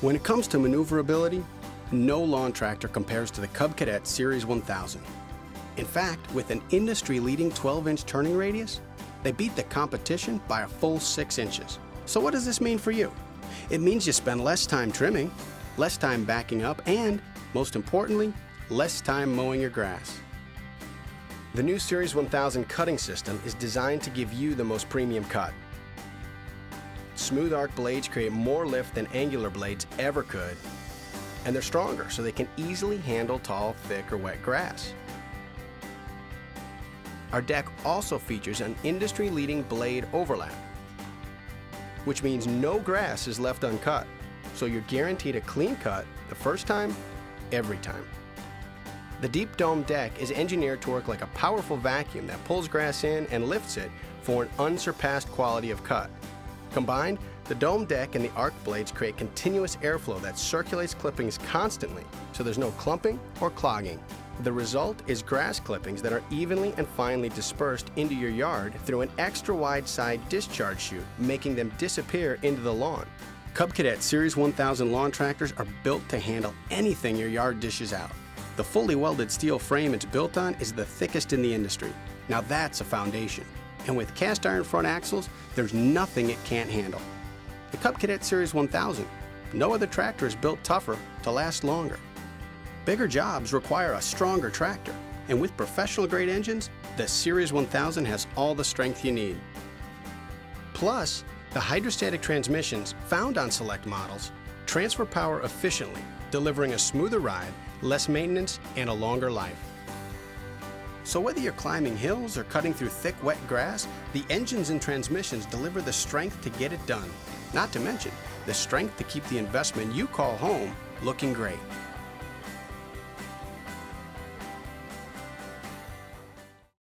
When it comes to maneuverability, no lawn tractor compares to the Cub Cadet Series 1000. In fact, with an industry-leading 12-inch turning radius, they beat the competition by a full 6 inches. So what does this mean for you? It means you spend less time trimming, less time backing up, and, most importantly, less time mowing your grass. The new Series 1000 cutting system is designed to give you the most premium cut. Smooth arc blades create more lift than angular blades ever could, and they're stronger, so they can easily handle tall, thick, or wet grass. Our deck also features an industry-leading blade overlap, which means no grass is left uncut, so you're guaranteed a clean cut the first time, every time. The deep dome deck is engineered to work like a powerful vacuum that pulls grass in and lifts it for an unsurpassed quality of cut. Combined, the dome deck and the arc blades create continuous airflow that circulates clippings constantly, so there's no clumping or clogging. The result is grass clippings that are evenly and finely dispersed into your yard through an extra wide side discharge chute, making them disappear into the lawn. Cub Cadet Series 1000 lawn tractors are built to handle anything your yard dishes out. The fully welded steel frame it's built on is the thickest in the industry. Now that's a foundation. And with cast iron front axles, there's nothing it can't handle. The Cub Cadet Series 1000. No other tractor is built tougher to last longer. Bigger jobs require a stronger tractor, and with professional-grade engines, the Series 1000 has all the strength you need. Plus, the hydrostatic transmissions found on select models transfer power efficiently, delivering a smoother ride, less maintenance, and a longer life. So whether you're climbing hills or cutting through thick, wet grass, the engines and transmissions deliver the strength to get it done. Not to mention, the strength to keep the investment you call home looking great.